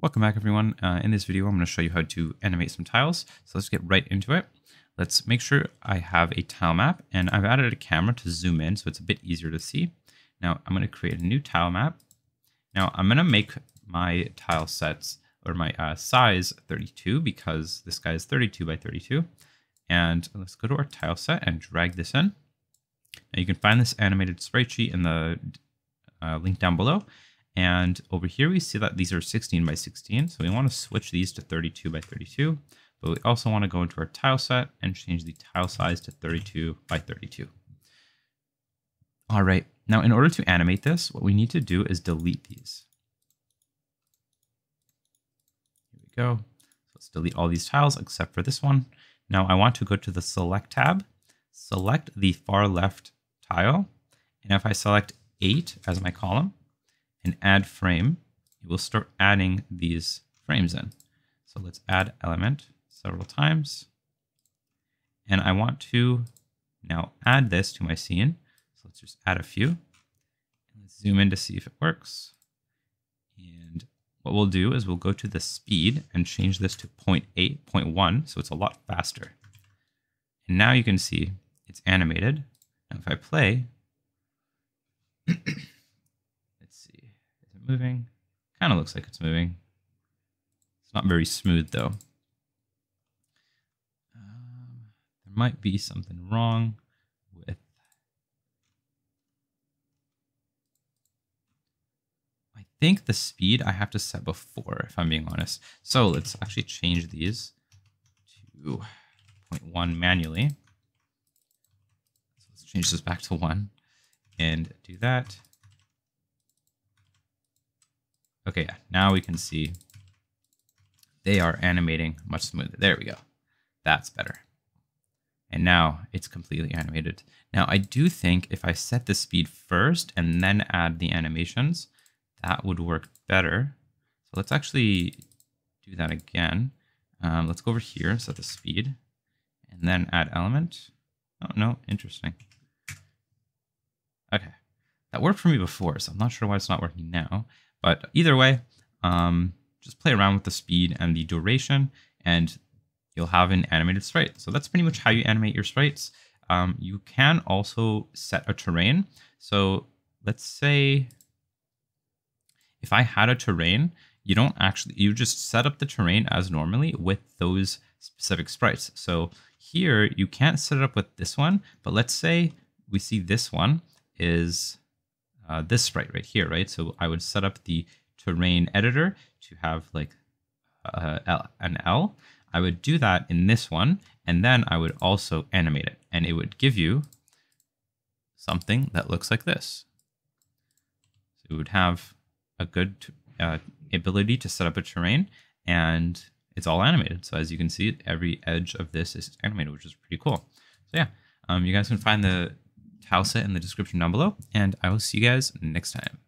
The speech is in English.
Welcome back, everyone. In this video, I'm going to show you how to animate some tiles. So let's get right into it. Let's make sure I have a tile map, and I've added a camera to zoom in so it's a bit easier to see. Now I'm going to create a new tile map. Now I'm going to make my tile sets or my size 32 because this guy is 32 by 32. And let's go to our tile set and drag this in. Now you can find this animated spreadsheet in the link down below. And over here, we see that these are 16 by 16. So we want to switch these to 32 by 32. But we also want to go into our tile set and change the tile size to 32 by 32. All right. Now, in order to animate this, what we need to do is delete these. Here we go. So let's delete all these tiles except for this one. Now I want to go to the Select tab, select the far left tile. And if I select 8 as my column and add frame, it will start adding these frames in. So let's add element several times. And I want to now add this to my scene. So let's just add a few. Let's zoom in to see if it works. And what we'll do is we'll go to the speed and change this to 0.8, 0.1. So it's a lot faster. And now you can see it's animated. Now if I play, let's see, is it moving? Kind of looks like it's moving. It's not very smooth though. There might be something wrong with. I think the speed I have to set before, if I'm being honest. So let's actually change these to 0.1 manually. So let's change this back to 1 and do that. Okay, yeah, now we can see they are animating much smoother. There we go. That's better. And now it's completely animated. Now I do think if I set the speed first and then add the animations, that would work better. So let's actually do that again. Let's go over here and set the speed and then add element. Oh, no, interesting. Okay, that worked for me before, so I'm not sure why it's not working now. But either way, just play around with the speed and the duration and you'll have an animated sprite. So that's pretty much how you animate your sprites. You can also set a terrain. So let's say, if I had a terrain, you just set up the terrain as normally with those specific sprites. So here you can't set it up with this one, but let's say we see this one is this sprite right here, right? So I would set up the terrain editor to have like an L. I would do that in this one, and then I would also animate it, and it would give you something that looks like this. So it would have a good ability to set up a terrain, and it's all animated. So as you can see, every edge of this is animated, which is pretty cool. So yeah, you guys can find the tile set in the description down below, and I will see you guys next time.